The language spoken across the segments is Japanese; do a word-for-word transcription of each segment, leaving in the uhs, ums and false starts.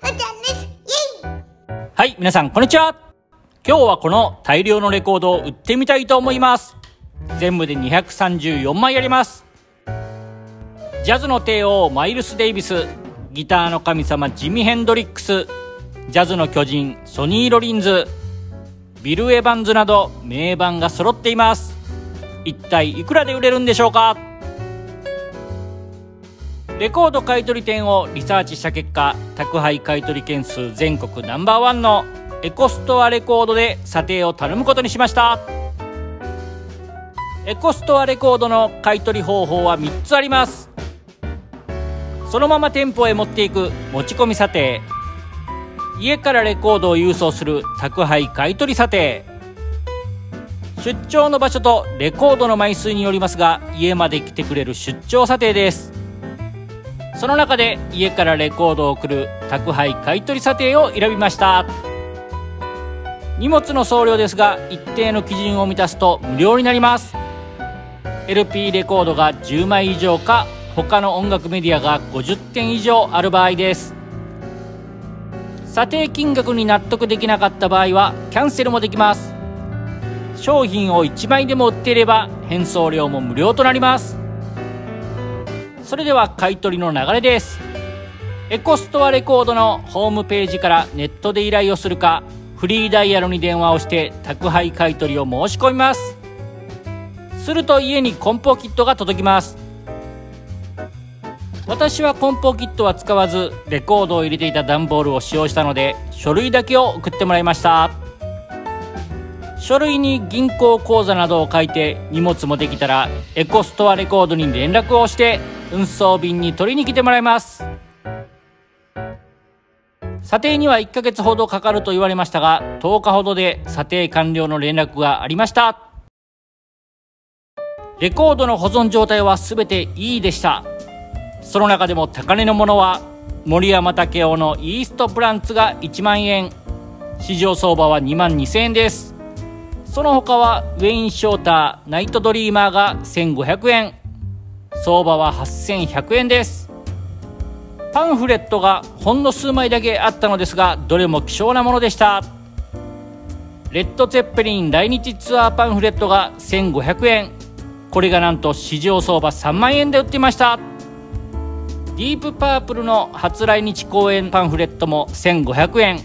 あちゃんです。イエイ。はい、皆さんこんにちは。今日はこの大量のレコードを売ってみたいと思います。全部でにひゃくさんじゅうよんまいあります。ジャズの帝王マイルス・デイビス、ギターの神様ジミ・ヘンドリックス、ジャズの巨人ソニー・ロリンズ、ビル・エヴァンズなど名盤が揃っています。一体いくらで売れるんでしょうか？レコード買取店をリサーチした結果、宅配買取件数全国ナンバーワンのエコストアレコードで査定を頼むことにしました。エコストアレコードの買取方法はみっつあります。そのまま店舗へ持っていく持ち込み査定、家からレコードを郵送する宅配買取査定、出張の場所とレコードの枚数によりますが家まで来てくれる出張査定です。その中で家からレコードを送る宅配買取査定を選びました。荷物の送料ですが一定の基準を満たすと無料になります。 エルピー レコードがじゅうまい以上か他の音楽メディアがごじゅってん以上ある場合です。査定金額に納得できなかった場合はキャンセルもできます。商品をいちまいでも売っていれば返送料も無料となります。それでは買取の流れです。エコストアレコードのホームページからネットで依頼をするか、フリーダイヤルに電話をして宅配買取を申し込みます。すると家に梱包キットが届きます。私は梱包キットは使わずレコードを入れていた段ボールを使用したので書類だけを送ってもらいました。書類に銀行口座などを書いて荷物もできたらエコストアレコードに連絡をして運送便に取りに来てもらいます。査定にはいっかげつほどかかると言われましたがとおかほどで査定完了の連絡がありました。レコードの保存状態は全ていいでした。その中でも高値のものは森山武雄のイーストプランツがいちまんえん、市場相場はにまんにせんえんです。その他はウェイン・ショーターナイトドリーマーがせんごひゃくえん、相場ははっせんひゃくえんです。パンフレットがほんの数枚だけあったのですがどれも希少なものでした。レッド・ツェッペリン来日ツアーパンフレットがせんごひゃくえん、これがなんと市場相場さんまんえんで売っていました。ディープパープルの初来日公演パンフレットもせんごひゃくえん、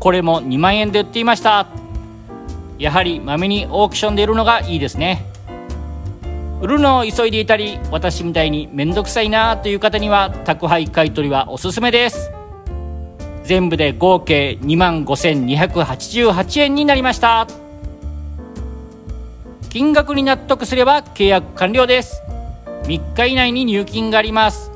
これもにまんえんで売っていました。やはりまめにオークションで売るのがいいですね。売るのを急いでいたり私みたいにめんどくさいなという方には宅配買取はおすすめです。全部で合計にまんごせんにひゃくはちじゅうはちえんになりました。金額に納得すれば契約完了です。みっか以内に入金があります。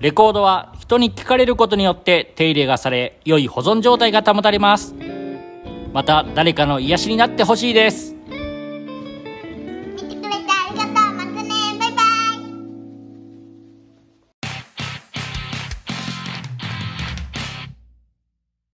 レコードは人に聞かれることによって手入れがされ良い保存状態が保たれます。また誰かの癒しになってほしいです。